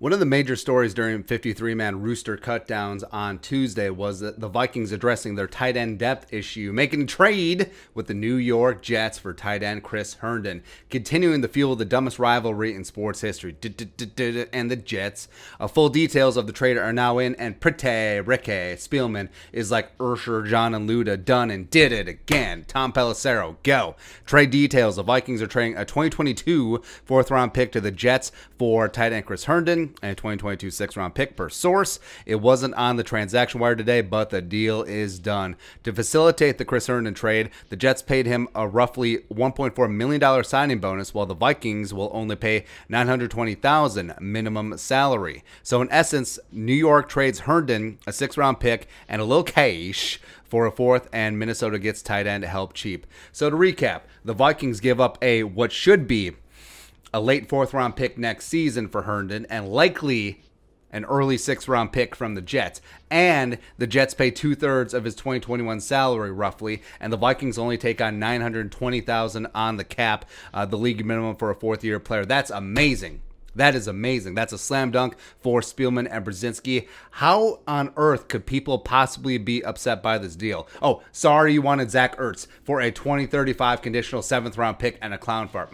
One of the major stories during 53-man rooster cutdowns on Tuesday was that the Vikings addressing their tight end depth issue, making a trade with the New York Jets for tight end Chris Herndon, continuing to fuel the dumbest rivalry in sports history. And the Jets. Full details of the trade are now in, and pretty Ricky Spielman is like Usher, Jon, and Luda, done and did it again. Tom Pelissero, go. Trade details. The Vikings are trading a 2022 fourth-round pick to the Jets for tight end Chris Herndon, and a 2022 sixth-round pick per source. It wasn't on the transaction wire today, but the deal is done. To facilitate the Chris Herndon trade, the Jets paid him a roughly $1.4 million signing bonus, while the Vikings will only pay $920,000 minimum salary. So in essence, New York trades Herndon, a sixth-round pick, and a little cash for a fourth, and Minnesota gets tight end help cheap. So to recap, the Vikings give up a what should be a late fourth-round pick next season for Herndon, and likely an early sixth-round pick from the Jets. And the Jets pay two-thirds of his 2021 salary, roughly, and the Vikings only take on $920,000 on the cap, the league minimum for a fourth-year player. That's amazing. That is amazing. That's a slam dunk for Spielman and Brzezinski. How on earth could people possibly be upset by this deal? Oh, sorry you wanted Zach Ertz for a 2035 conditional 7th-round pick and a clown fart.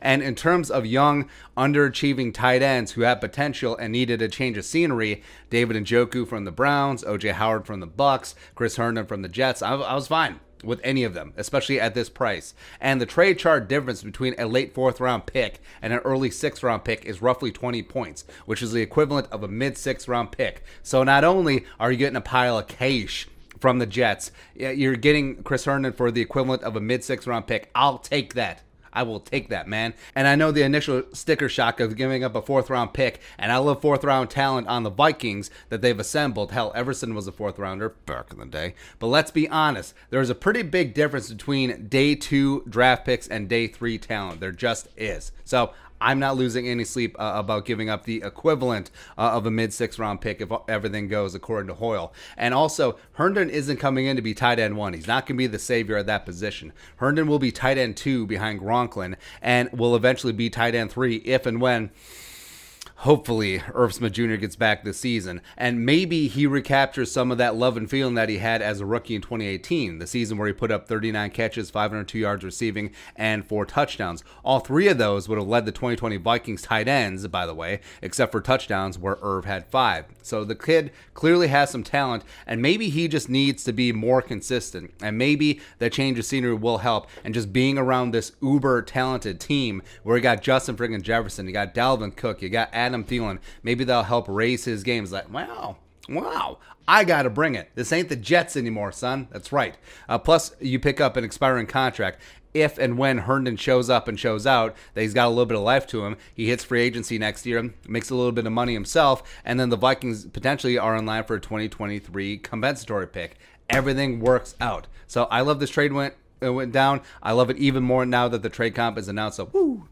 And in terms of young, underachieving tight ends who had potential and needed a change of scenery, David Njoku from the Browns, OJ Howard from the Bucks, Chris Herndon from the Jets, I was fine with any of them, especially at this price. And the trade chart difference between a late fourth-round pick and an early sixth-round pick is roughly 20 points, which is the equivalent of a mid-sixth-round pick. So not only are you getting a pile of cash from the Jets, you're getting Chris Herndon for the equivalent of a mid-sixth-round pick. I'll take that. I will take that, man. And I know the initial sticker shock of giving up a fourth-round pick, and I love fourth-round talent on the Vikings that they've assembled. Hell, Everson was a fourth-rounder back in the day. But let's be honest, there's a pretty big difference between day 2 draft picks and day 3 talent. There just is. So I'm not losing any sleep about giving up the equivalent of a mid-sixth-round pick if everything goes according to Hoyle. And also, Herndon isn't coming in to be tight end 1. He's not going to be the savior of that position. Herndon will be tight end 2 behind Gronklin and will eventually be tight end 3 if and when, hopefully, Irv Smith Jr. gets back this season. And maybe he recaptures some of that love and feeling that he had as a rookie in 2018, the season where he put up 39 catches, 502 yards receiving, and 4 touchdowns. All 3 of those would have led the 2020 Vikings tight ends, by the way, except for touchdowns where Irv had 5. So the kid clearly has some talent, and maybe he just needs to be more consistent. And maybe the change of scenery will help. And just being around this uber-talented team where you got Justin friggin' Jefferson, you got Dalvin Cook, you got Adam Thielen, maybe that'll help raise his games. Like, wow, I gotta bring it. This ain't the Jets anymore, son. That's right. Plus, you pick up an expiring contract. If and when Herndon shows up and shows out, that he's got a little bit of life to him, he hits free agency next year, makes a little bit of money himself, and then the Vikings potentially are in line for a 2023 compensatory pick. Everything works out. So I love this trade went down. I love it even more now that the trade comp is announced. So, woo,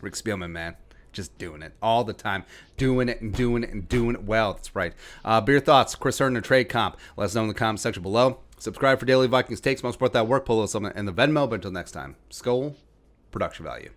Rick Spielman, man. Just doing it all the time. Doing it and doing it and doing it well. That's right. But your thoughts, Chris Herndon trade comp. Let us know in the comment section below. Subscribe for daily Vikings takes. Most support that work. Pull us something in the Venmo. But until next time, Skol, production value.